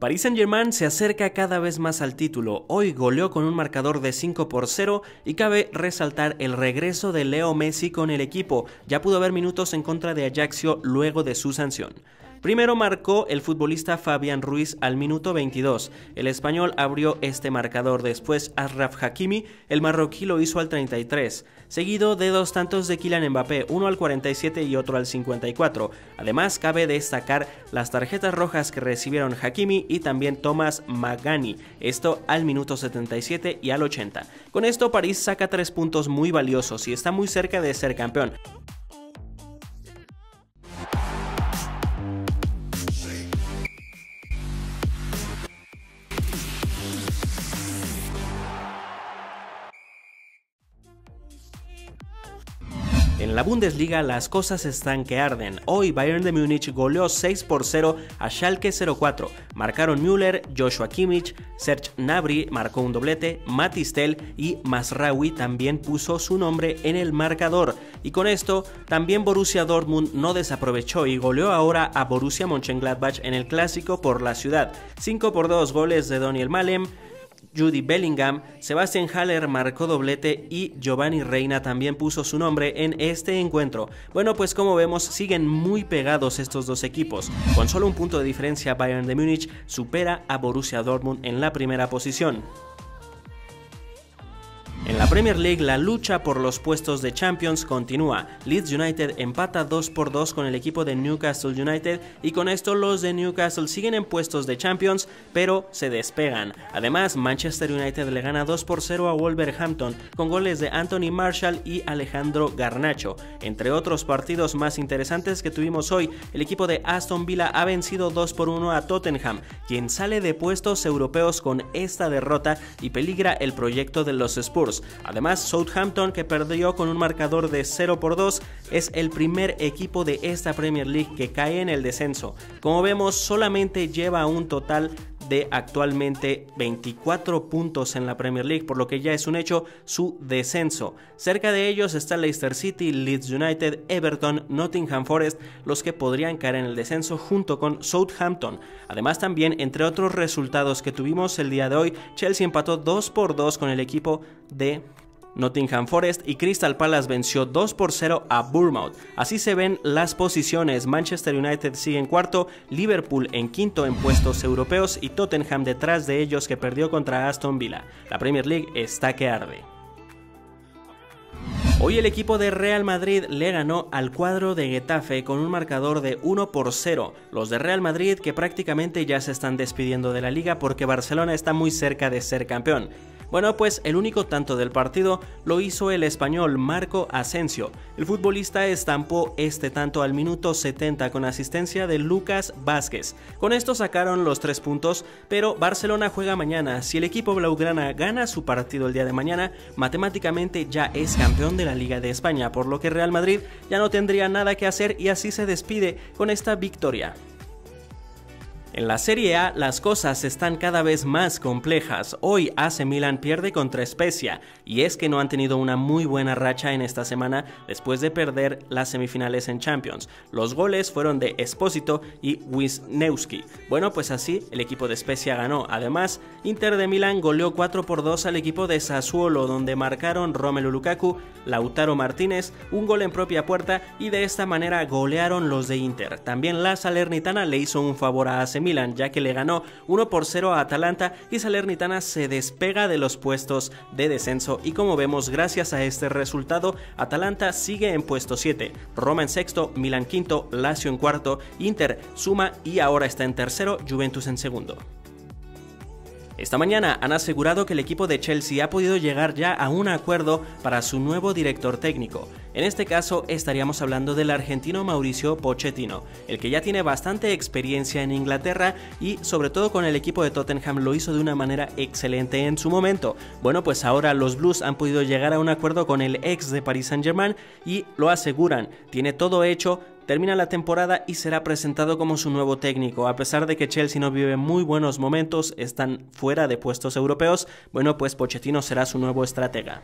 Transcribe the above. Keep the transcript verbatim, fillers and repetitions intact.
Paris Saint-Germain se acerca cada vez más al título, hoy goleó con un marcador de cinco por cero y cabe resaltar el regreso de Leo Messi con el equipo, ya pudo haber minutos en contra de Ajaccio luego de su sanción. Primero marcó el futbolista Fabián Ruiz al minuto veintidós, el español abrió este marcador, después Achraf Hakimi, el marroquí lo hizo al treinta y tres, seguido de dos tantos de Kylian Mbappé, uno al cuarenta y siete y otro al cincuenta y cuatro, además cabe destacar las tarjetas rojas que recibieron Hakimi y también Tomás Mbagani, esto al minuto setenta y siete y al ochenta. Con esto París saca tres puntos muy valiosos y está muy cerca de ser campeón. En la Bundesliga las cosas están que arden, hoy Bayern de Múnich goleó seis por cero a Schalke cero cuatro, marcaron Müller, Joshua Kimmich, Serge Gnabry marcó un doblete, Matis Tel y Mazraoui también puso su nombre en el marcador. Y con esto también Borussia Dortmund no desaprovechó y goleó ahora a Borussia Mönchengladbach en el clásico por la ciudad, cinco por dos goles de Daniel Malem, Jude Bellingham, Sebastian Haller marcó doblete y Giovanni Reina también puso su nombre en este encuentro. Bueno, pues como vemos siguen muy pegados estos dos equipos. Con solo un punto de diferencia Bayern de Múnich supera a Borussia Dortmund en la primera posición. En la Premier League la lucha por los puestos de Champions continúa, Leeds United empata dos por dos con el equipo de Newcastle United y con esto los de Newcastle siguen en puestos de Champions pero se despegan. Además Manchester United le gana dos por cero a Wolverhampton con goles de Anthony Marshall y Alejandro Garnacho. Entre otros partidos más interesantes que tuvimos hoy, el equipo de Aston Villa ha vencido dos por uno a Tottenham, quien sale de puestos europeos con esta derrota y peligra el proyecto de los Spurs. Además, Southampton, que perdió con un marcador de cero por dos, es el primer equipo de esta Premier League que cae en el descenso. Como vemos, solamente lleva un total de actualmente veinticuatro puntos en la Premier League, por lo que ya es un hecho su descenso. Cerca de ellos está Leicester City, Leeds United, Everton, Nottingham Forest, los que podrían caer en el descenso junto con Southampton. Además también, entre otros resultados que tuvimos el día de hoy, Chelsea empató dos por dos con el equipo de Nottingham Forest y Crystal Palace venció dos por cero a Bournemouth. Así se ven las posiciones, Manchester United sigue en cuarto, Liverpool en quinto en puestos europeos y Tottenham detrás de ellos que perdió contra Aston Villa. La Premier League está que arde. Hoy el equipo de Real Madrid le ganó al cuadro de Getafe con un marcador de uno por cero. Los de Real Madrid que prácticamente ya se están despidiendo de la liga porque Barcelona está muy cerca de ser campeón. Bueno, pues el único tanto del partido lo hizo el español Marco Asensio. El futbolista estampó este tanto al minuto setenta con asistencia de Lucas Vázquez. Con esto sacaron los tres puntos, pero Barcelona juega mañana. Si el equipo blaugrana gana su partido el día de mañana, matemáticamente ya es campeón de la Liga de España, por lo que Real Madrid ya no tendría nada que hacer y así se despide con esta victoria. En la Serie A las cosas están cada vez más complejas, hoy A C Milan pierde contra Spezia y es que no han tenido una muy buena racha en esta semana después de perder las semifinales en Champions, los goles fueron de Espósito y Wisniewski. Bueno, pues así el equipo de Spezia ganó, además Inter de Milán goleó cuatro por dos al equipo de Sassuolo donde marcaron Romelu Lukaku, Lautaro Martínez, un gol en propia puerta y de esta manera golearon los de Inter, también la Salernitana le hizo un favor a A C Milan ya que le ganó uno por cero a Atalanta y Salernitana se despega de los puestos de descenso y como vemos gracias a este resultado Atalanta sigue en puesto siete, Roma en sexto, Milan quinto, Lazio en cuarto, Inter suma y ahora está en tercero, Juventus en segundo. Esta mañana han asegurado que el equipo de Chelsea ha podido llegar ya a un acuerdo para su nuevo director técnico. En este caso estaríamos hablando del argentino Mauricio Pochettino, el que ya tiene bastante experiencia en Inglaterra y sobre todo con el equipo de Tottenham lo hizo de una manera excelente en su momento. Bueno, pues ahora los Blues han podido llegar a un acuerdo con el ex de Paris Saint-Germain y lo aseguran, tiene todo hecho. Termina la temporada y será presentado como su nuevo técnico. A pesar de que Chelsea no vive muy buenos momentos, están fuera de puestos europeos, bueno pues Pochettino será su nuevo estratega.